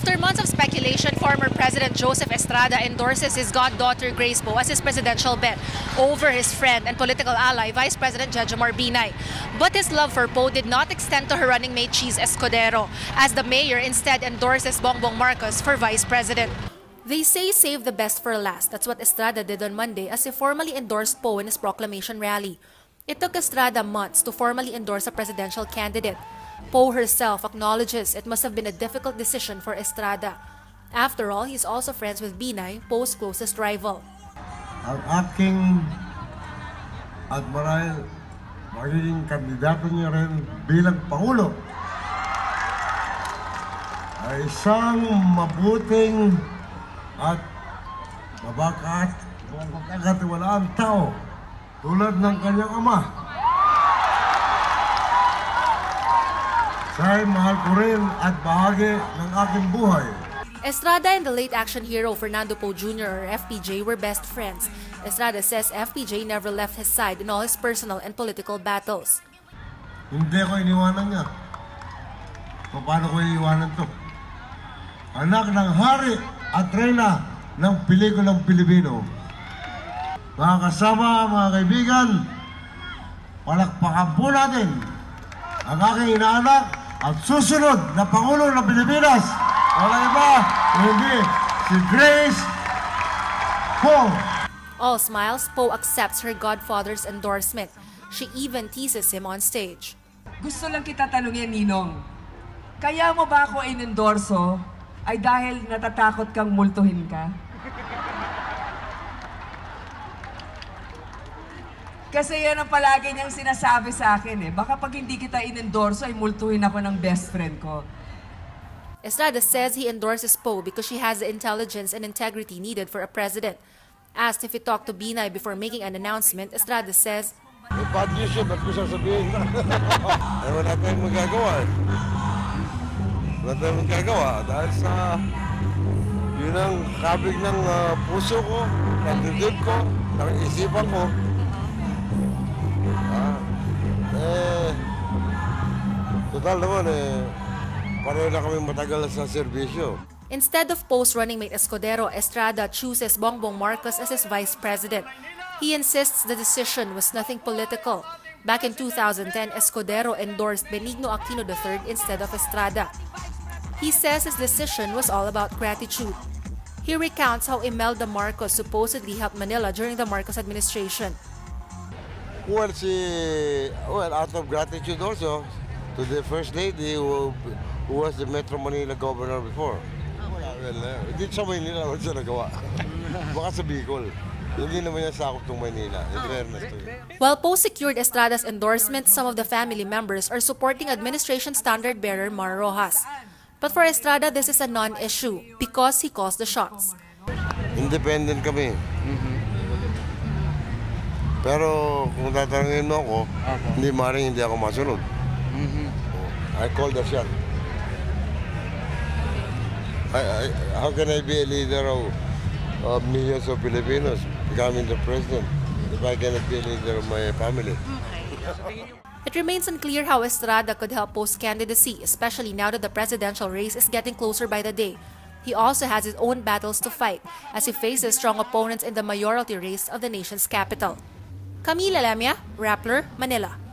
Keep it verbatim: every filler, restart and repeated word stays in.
After months of speculation, former President Joseph Estrada endorses his goddaughter Grace Poe as his presidential bet over his friend and political ally, Vice President Jejomar Binay. But his love for Poe did not extend to her running mate Chiz Escudero, as the mayor instead endorses Bongbong Marcos for vice president. They say save the best for last. That's what Estrada did on Monday as he formally endorsed Poe in his proclamation rally. It took Estrada months to formally endorse a presidential candidate. Poe herself acknowledges it must have been a difficult decision for Estrada. After all, he's also friends with Binay, Poe's closest rival. Ang aking admiral, magiging kandidato niya rin bilang Pangulo ay isang mabuting at mabakat mapagkatiwalaan tao tulad ng kanyang ama. Dahil mahal ko rin at bahagi ng aking buhay. Estrada and the late action hero Fernando Poe Junior or F P J were best friends. Estrada says F P J never left his side in all his personal and political battles. Hindi ko iniwanan niya. So, paano ko iniwanan to? Anak ng hari at reyna ng pelikulang Pilipino. Mga kasama, mga kaibigan, palakpakan po natin ang aking inaanak at susunod na Pangulo ng Pilipinas, walang iba, hindi si Grace Poe. All smiles, Poe accepts her godfather's endorsement. She even teases him on stage. Gusto lang kita tanungin, Ninong. Kaya mo ba ako inendorso ay dahil natatakot kang multuhin ka? Kasi yan ang palagi niyang sinasabi sa akin eh. Baka pag hindi kita inendorso ay multuhin ako ng best friend ko. Estrada says he endorses Poe because she has the intelligence and integrity needed for a president. Asked if he talked to Binay before making an announcement, Estrada says, "May bad news yun, ba't ko sasabihin?" Eh, wala tayong magagawa eh. Wala tayong magagawa dahil sa yun ang kabig ng uh, puso ko, katidid ko, isipan ko. Eh, total naman eh, pareho na kami matagal sa serbisyo. Instead of Poe's running mate Escudero, Estrada chooses Bongbong Marcos as his vice president. He insists the decision was nothing political. Back in two thousand ten, Escudero endorsed Benigno Aquino the third instead of Estrada. He says his decision was all about gratitude. He recounts how Imelda Marcos supposedly helped Manila during the Marcos administration. Well, she, well, out of gratitude also to the First Lady who, who was the Metro Manila governor before. Well, hindi siya Manila, wala siya nagawa. Baka sa Bicol. Hindi naman niya sakop ng Manila. While Poe secured Estrada's endorsement, some of the family members are supporting administration standard bearer Mar Roxas. But for Estrada, this is a non-issue because he calls the shots. Independent kami. Pero kung tatanungin mo ako, okay, hindi maring hindi ako masunod. Mm-hmm. I call the shot. I, I, how can I be a leader of, of millions of Filipinos becoming the president if I cannot be a leader of my family? It remains unclear how Estrada could help Poe's candidacy, especially now that the presidential race is getting closer by the day. He also has his own battles to fight as he faces strong opponents in the mayoralty race of the nation's capital. Camille Elemia, Rappler, Manila.